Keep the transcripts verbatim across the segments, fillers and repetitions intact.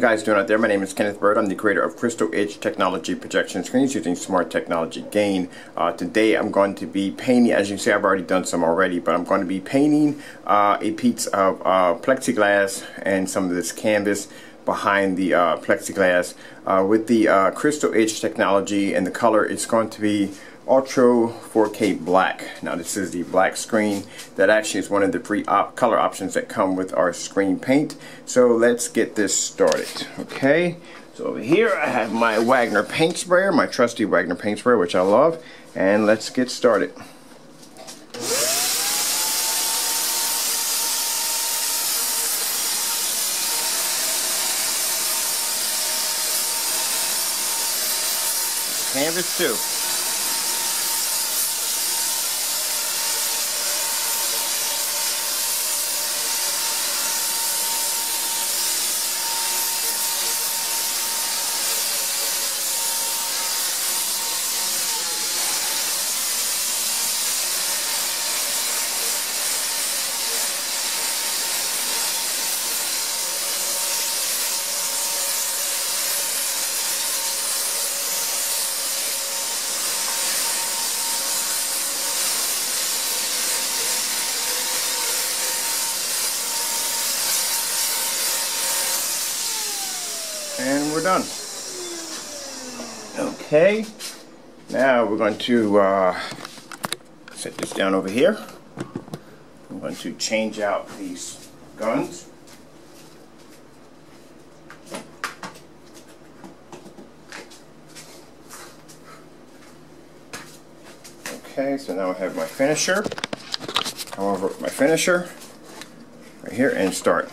Guys, doing out there? My name is Kenneth Bird. I'm the creator of Crystal Edge Technology projection screens using Smart Technology Gain. Uh, today, I'm going to be painting. As you can see, I've already done some already, but I'm going to be painting uh, a piece of uh, plexiglass and some of this canvas behind the uh, plexiglass uh, with the uh, Crystal Edge Technology, and the color is going to be Ultra four K black. Now this is the black screen. That actually is one of the free op color options that come with our screen paint. So let's get this started. Okay, so over here I have my Wagner paint sprayer, my trusty Wagner paint sprayer, which I love, and let's get started. Canvas too. And we're done. Okay, now we're going to uh, set this down over here. I'm going to change out these guns. Okay, so now I have my finisher. Come over with my finisher right here and start.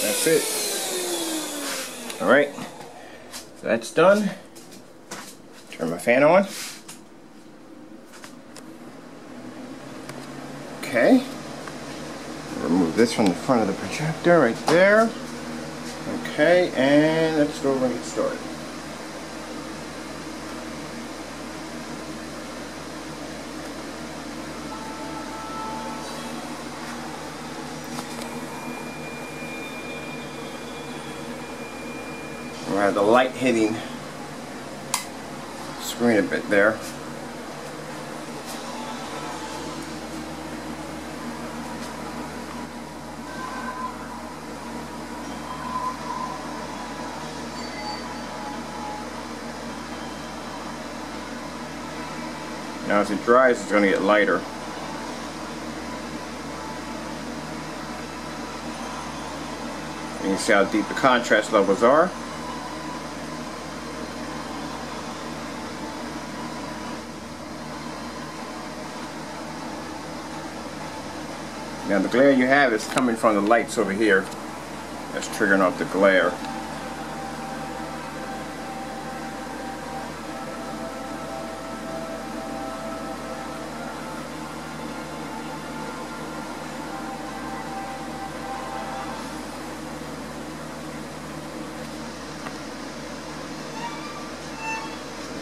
That's it. Alright, so that's done. Turn my fan on. Okay, remove this from the front of the projector right there. Okay, and let's go over and get started. We'll have the light hitting screen a bit there. Now as it dries, it's going to get lighter. You can see how deep the contrast levels are. Now the glare you have is coming from the lights over here. That's triggering off the glare.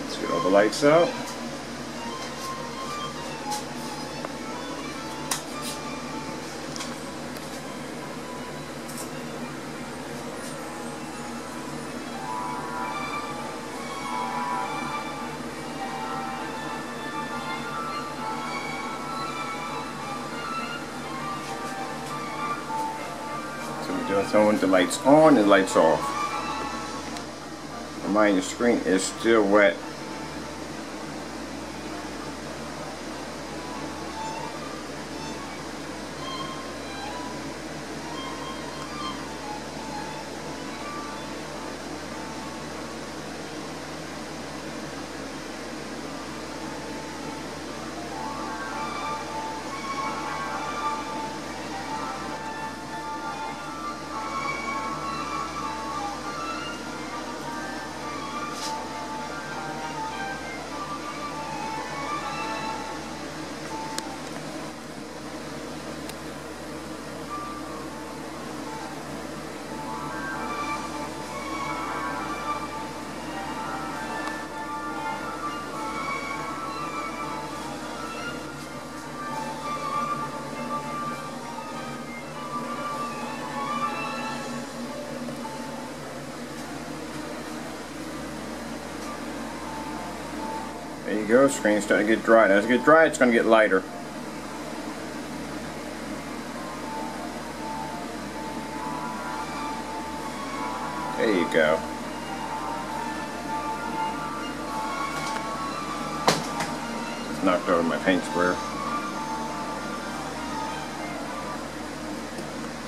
Let's get all the lights out. So I want the lights on and lights off. Remind your screen is still wet. There you go, screen's starting to get dry. Now as it gets dry, it's going to get lighter. There you go. Just knocked over my paint square.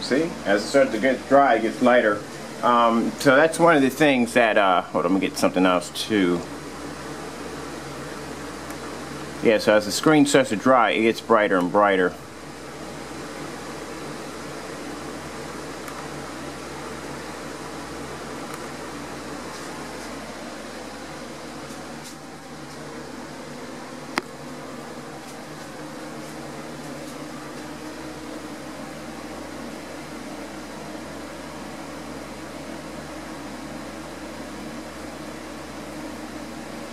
See? As it starts to get dry, it gets lighter. Um, so that's one of the things that, uh, hold on, let me get something else too. Yeah, so as the screen starts to dry, it gets brighter and brighter.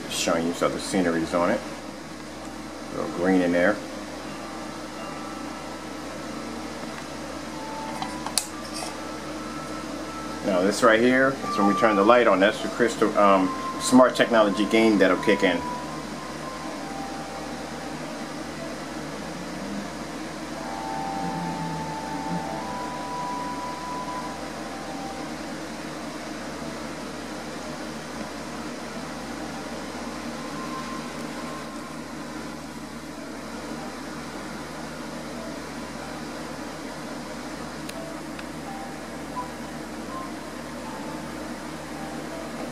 Showing you some other sceneries on it. A little green in there. Now this right here is when we turn the light on. That's the crystal um, Smart Technology Gain that'll kick in.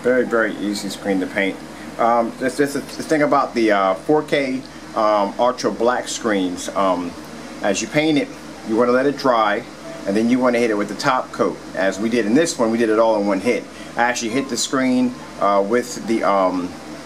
Very, very easy screen to paint. Um, this, this, the thing about the uh, four K um, ultra black screens, um, as you paint it, you want to let it dry, and then you want to hit it with the top coat. As we did in this one, we did it all in one hit. I actually hit the screen uh, with the um,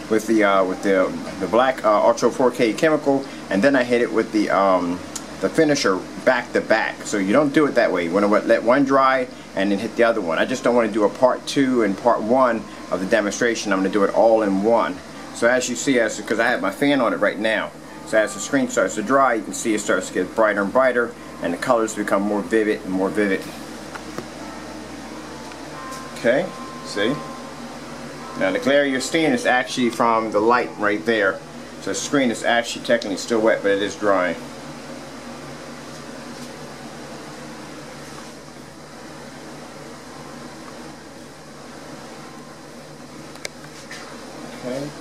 with the uh, with the the black uh, ultra four K chemical, and then I hit it with the um, the finisher back to back. So you don't do it that way. You want to let one dry and then hit the other one. I just don't want to do a part two and part one of the demonstration. I'm going to do it all in one. So as you see, as because I have my fan on it right now, so as the screen starts to dry, you can see it starts to get brighter and brighter, and the colors become more vivid and more vivid. Okay, see? Now the glare you're seeing is actually from the light right there. So the screen is actually technically still wet, but it is drying. Okay, here. There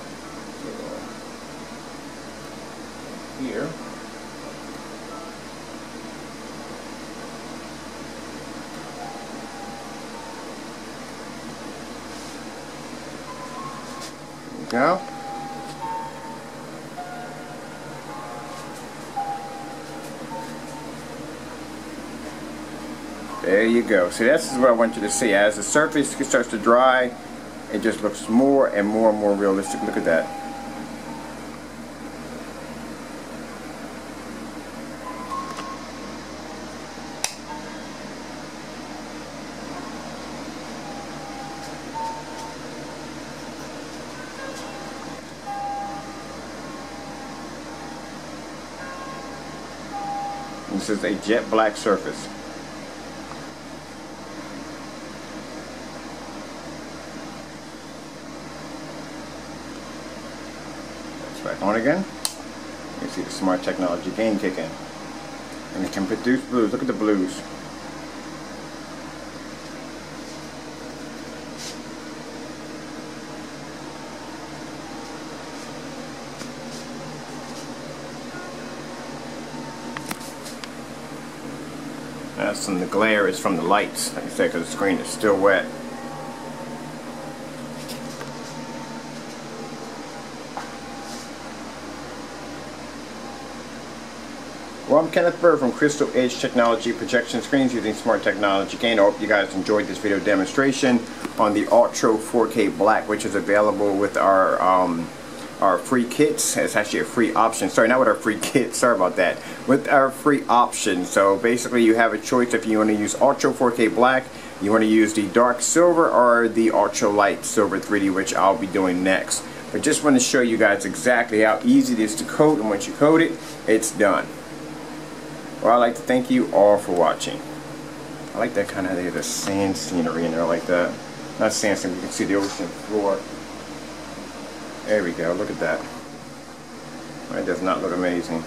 we go. There you go. See, this is what I want you to see. As the surface starts to dry, it just looks more and more and more realistic. Look at that. This is a jet black surface. Back on again. You see the Smart Technology Gain kick in. And it can produce blues. Look at the blues. That's some of the glare is from the lights, like I said, because the screen is still wet. Well, I'm Kenneth Bird from Crystal Edge Technology Projection Screens using Smart Technology Gain. I hope you guys enjoyed this video demonstration on the Ultra four K Black, which is available with our um, our free kits. It's actually a free option. Sorry, not with our free kit. Sorry about that. With our free option. So basically you have a choice if you want to use Ultra four K Black, you want to use the Dark Silver, or the Ultra Light Silver three D, which I'll be doing next. But just want to show you guys exactly how easy it is to coat, and once you coat it, it's done. Well, I'd like to thank you all for watching. I like that kind of they have the sand scenery in there like that. Not sand scenery, you can see the ocean floor. There we go, look at that. It does not look amazing.